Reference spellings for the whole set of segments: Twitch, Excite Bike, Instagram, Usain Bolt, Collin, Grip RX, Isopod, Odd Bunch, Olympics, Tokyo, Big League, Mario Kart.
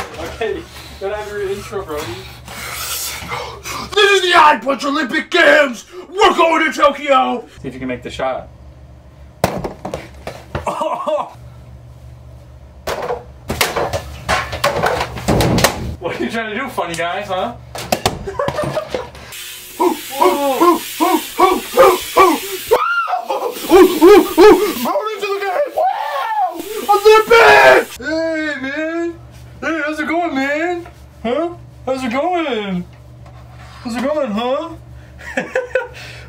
Okay. Don't have your intro, Brody. This is the Odd Bunch Olympic Games! We're going to Tokyo! See if you can make the shot. Oh. What are you trying to do, funny guys, huh? Going to the game! Wow! Olympics! Hey, man! Hey, how's it going, man? Huh? How's it going? How's it going, huh?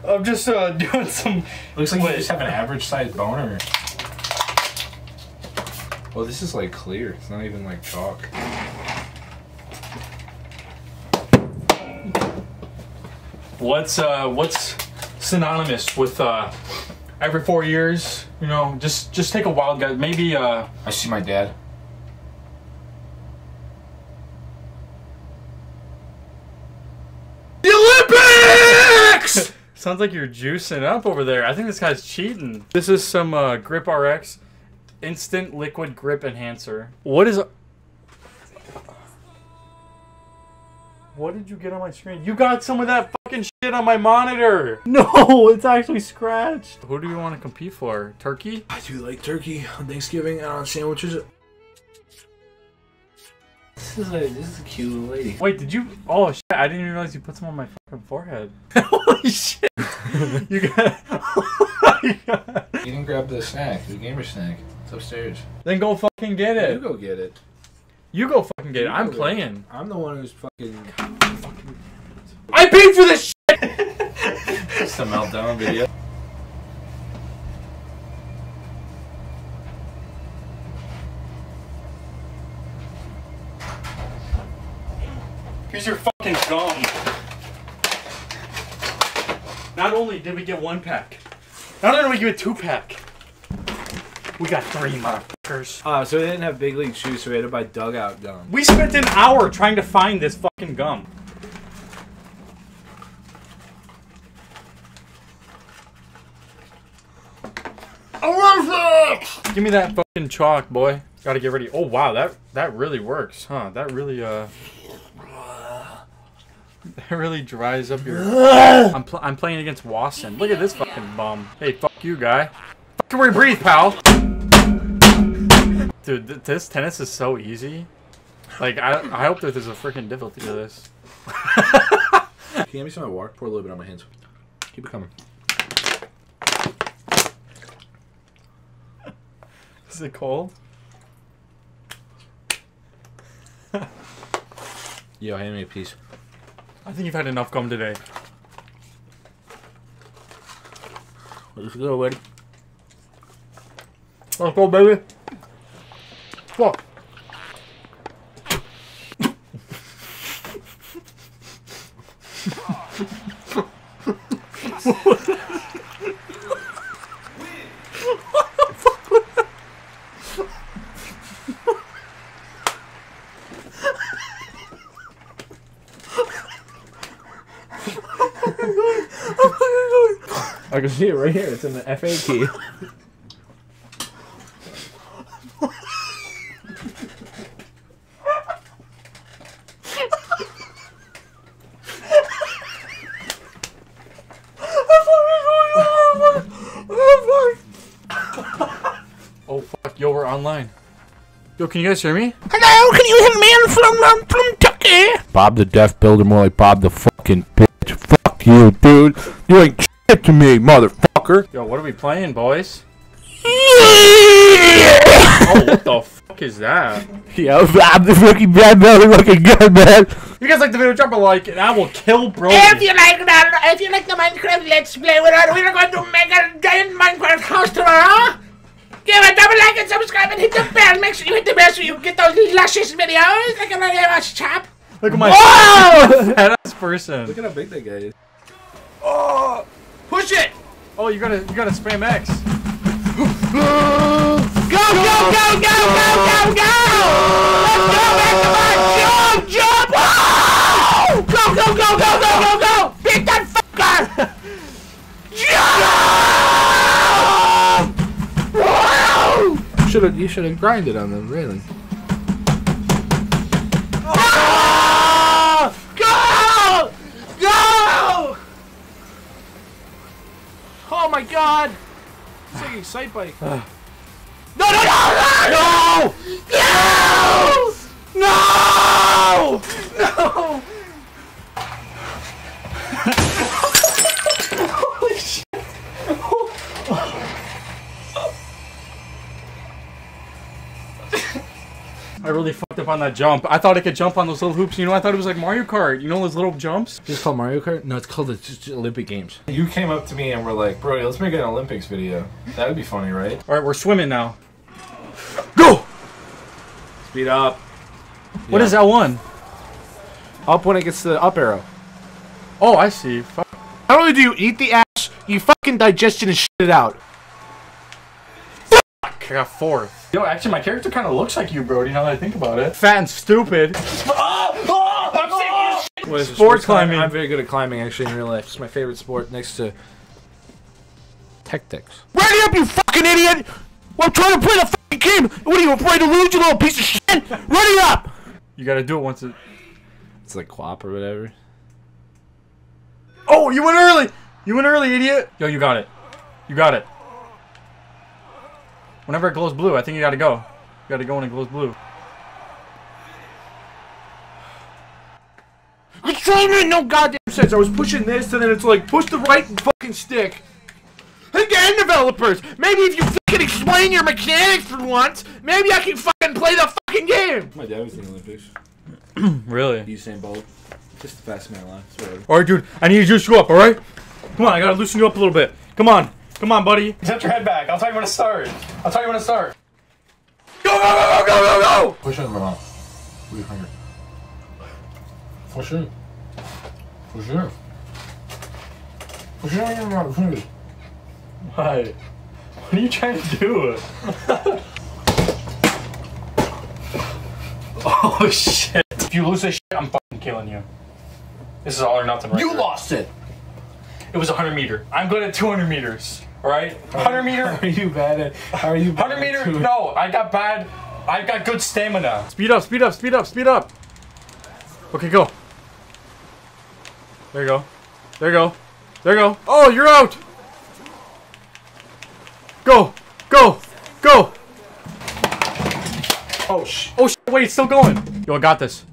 I'm just doing some... Looks like you just have an average-sized boner. Well, this is like clear. It's not even like chalk. What's synonymous with every 4 years? You know, just take a wild guess. Maybe I see my dad. The Olympics! Sounds like you're juicing up over there. I think this guy's cheating. This is some Grip RX instant liquid grip enhancer. What is? What did you get on my screen? You got some of that fucking shit on my monitor. No, it's actually scratched. Who do you want to compete for? Turkey? I do like turkey on Thanksgiving and on sandwiches. This is a cute little lady. Wait, did you? Oh shit! I didn't even realize you put some on my fucking forehead. Holy shit! You got. You didn't grab the snack, the gamer snack. It's upstairs. Then go fucking get it. You go get it. You go fucking get it. I'm playing. I'm the one who's fucking. I paid for this shit! Just a meltdown video. Here's your fucking gum. Not only did we get one pack, not only did we get a two pack, we got three, motherfuckers. So they didn't have Big League shoes, so we had to buy dugout gum. We spent an hour trying to find this fucking gum. Give me that fucking chalk, boy. Gotta get ready. Oh, wow, that really works, huh? That really, that really dries up your... I'm playing against Wasson. Look at this fucking bum. Hey, fuck you, guy. Fucking rebreathe, pal. Dude, this tennis is so easy. Like, I hope that there's a freaking difficulty to this. Can you give me some of my water? Pour a little bit on my hands. Keep it coming. Is it cold? Yo, hand me a piece. I think you've had enough gum today. Let's go, buddy. Let's go, baby. Fuck. I can see it right here. It's in the FA key. Oh fuck! Yo, we're online. Yo, can you guys hear me? Hello, can you hear me? I'm from Turkey. Bob the Deaf Builder, more like Bob the fucking bitch. Fuck you, dude. You ain't. Get to me, motherfucker! Yo, what are we playing, boys? Oh, what the fuck is that? Yo, I'm the fucking bad belly looking good, man! If you guys like the video, drop a like, and I will kill Brody! If you like the Minecraft Let's Play, we're going to make a giant Minecraft house tomorrow! Give a double like and subscribe and hit the bell! Make sure you hit the bell so you get those luscious videos! Like a nice chap! Look at my fat-ass person! Look at how big that guy is. Oh! Push it! Oh, you gotta spam X. Go, go, go, go, go, go, go! Let's go back to my jump, jump! Oh! Go, go, go, go, go, go, go! Beat that fucker! Jump! Wow! You should have grinded on them, really. Oh! Go! Go! Oh my God! It's like Excite Bike. No! No! No! No! No! No! Holy shit! I really fucked up on that jump. I thought I could jump on those little hoops. You know, I thought it was like Mario Kart. You know those little jumps? It's called Mario Kart? No, it's called the Olympic Games. You came up to me and were like, Brody, let's make an Olympics video. That would be funny, right? All right, we're swimming now. Go! Speed up. Yeah. What is L1? Up when it gets to the up arrow. Oh, I see. Fuck. Not only do you eat the ass, you fucking digest it and shit it out. I got fourth. Yo, actually, my character kind of looks like you, Brody, now that I think about it. Fat and stupid. What is sport climbing? I'm very good at climbing, actually, in real life. It's my favorite sport next to tactics. Ready up, you fucking idiot! Well, I'm trying to play the fucking game! What are you, afraid to lose, you little piece of shit? Ready up! You gotta do it once it... It's like quap or whatever. Oh, you went early! You went early, idiot! Yo, you got it. You got it. Whenever it glows blue, I think you gotta go. You gotta go when it glows blue. It's made no goddamn sense. I was pushing this, and then it's like, push the right fucking stick. Again, developers! Maybe if you fucking explain your mechanics for once, maybe I can fucking play the fucking game! My dad was in the Olympics. Really? Usain Bolt. Just the fastest man alive. Alright, dude, I need you to juice you up, alright? Come on, I gotta loosen you up a little bit. Come on. Come on, buddy. Tilt your head back. I'll tell you when to start. I'll tell you when to start. Go, go, go, go, go, go, go! Push it in my mouth. We're hungry. Push it. Push it. Push it in your mouth. Why? What are you trying to do? Oh, shit. If you lose this shit, I'm fucking killing you. This is all or nothing right now. You lost it! It was 100 meter. I'm good at 200 meters. All right, 100 meter. How are you bad at? How are you? 100 meter? Too? No, I got bad. I got good stamina. Speed up! Speed up! Speed up! Speed up! Okay, go. There you go. There you go. There you go. Oh, you're out. Go! Go! Go! Oh sh! Oh sh! Wait, it's still going. Yo, I got this.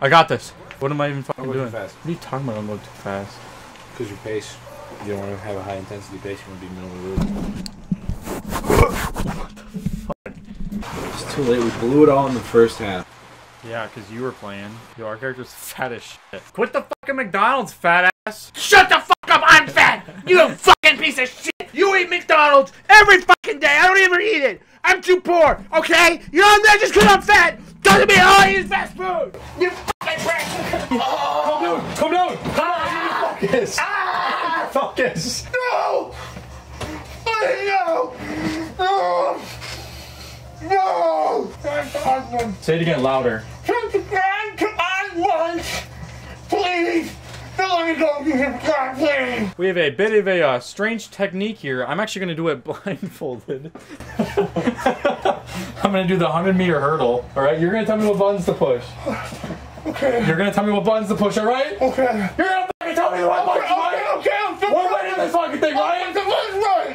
I got this. What am I even fucking doing? Fast. What are you talking about? I'm going too fast. Because your pace, you don't want to have a high intensity pace, you want to be middle of the road. What the fuck? It's too late, we blew it all in the first half. Yeah, because you were playing. Yo, our character's fat as shit. Quit the fucking McDonald's, fat ass! Shut the fuck up, I'm fat! You fucking piece of shit! You eat McDonald's every fucking day, I don't even eat it! I'm too poor, okay? You know I'm there just because I'm fat! Doesn't mean I eat fast food! You fucking prick! Oh, come down! Come down! Focus! Ah! Focus! No! No! No! No! Say it again louder. Please! Don't let me go to him, God, please! We have a bit of a strange technique here. I'm actually gonna do it blindfolded. I'm gonna do the 100-meter hurdle. Alright, you're gonna tell me what buttons to push. Okay. You're gonna tell me what buttons to push, alright? Okay. You're gonna tell me what buttons to push! Okay, I'm fucking we're winning this fucking thing, right?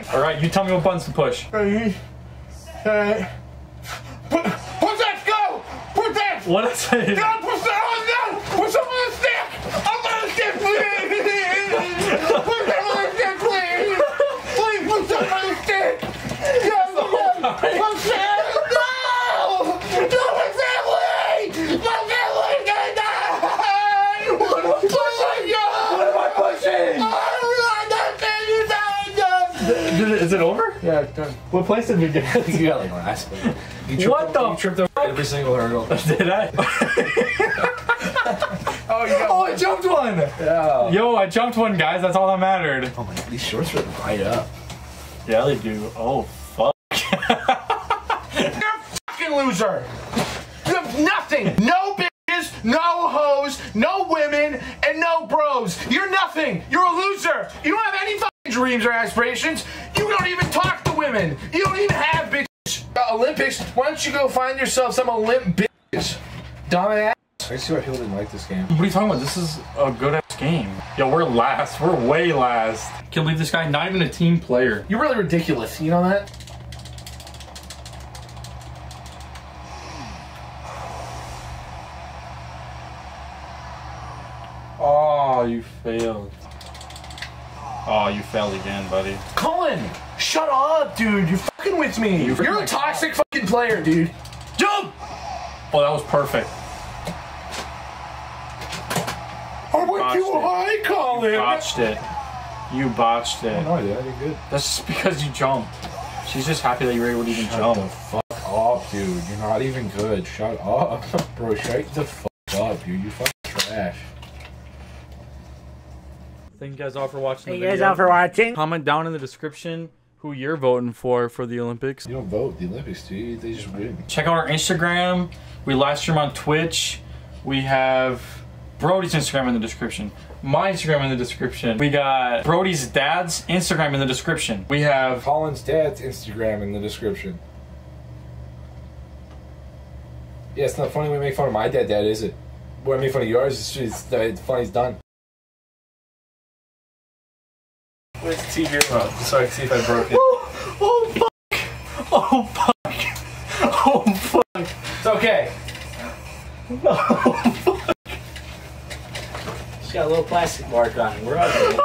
Right. Alright, you tell me what buttons to push. Ready? Set. Push that! Go! Push that! What did I say? No, push that! No! Push up on the stick! I'm on the stick, please! Push up on the stick, please! Please, push up on the stick! Yes, yes! Push that! No! No, my family! My family! No! No! Push that! Is it over? Yeah, it's done. What place did we get? You got like last. What the? You tripped over every single hurdle. Did I? Oh, you got one. I jumped one! Yeah. Yo, I jumped one, guys. That's all that mattered. Oh my God, these shorts are right up. Yeah, they do. Oh, fuck. You're a fucking loser. You have nothing. No bitches, no hoes, no women, and no bros. You're nothing. You're a loser. You don't have any fucking dreams or aspirations. You don't even talk to women. You don't even have bitches. Olympics, why don't you go find yourself some Olymp bitches? Dumbass. I just see why people didn't like this game. What are you talking about? This is a good-ass game. Yo, we're last. We're way last. Can't believe this guy, not even a team player. You're really ridiculous, you know that? Oh, you failed. Oh, you failed again, buddy. Colin, shut up, dude. You're fucking with me. You're a toxic fucking player, dude. Jump! Oh, that was perfect. I went too high, Colin. You botched it. You botched it. Oh, no, yeah, you're good. That's just because you jumped. She's just happy that you were able to even jump. Shut the fuck up, dude. You're not even good. Shut up. Bro, shut the fuck up, dude. You fucking trash. Thank you guys all for watching the video. Thank you guys all for watching. Comment down in the description who you're voting for the Olympics. You don't vote the Olympics, do you? They just win. Check out our Instagram. We live stream on Twitch. We have Brody's Instagram in the description. My Instagram in the description. We got Brody's dad's Instagram in the description. We have Colin's dad's Instagram in the description. Yeah, it's not funny we make fun of my dad, is it? When I make fun of yours, it's funny, it's done. Let's TV remote so I can see if I broke it. Oh, oh fuck! Oh fuck! Oh fuck! It's okay. Oh fuck! It's got a little plastic mark on it. We're okay.